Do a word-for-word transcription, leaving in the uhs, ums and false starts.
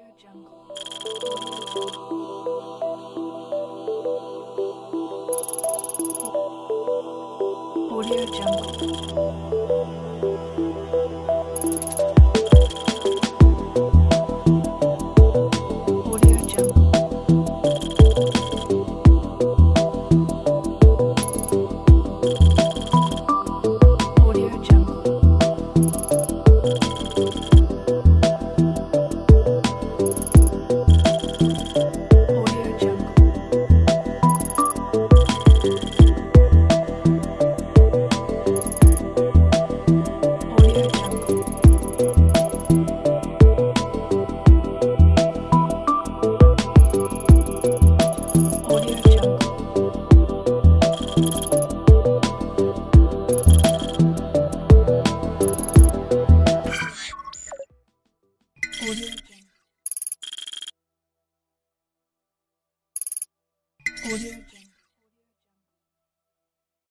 Audiojungle.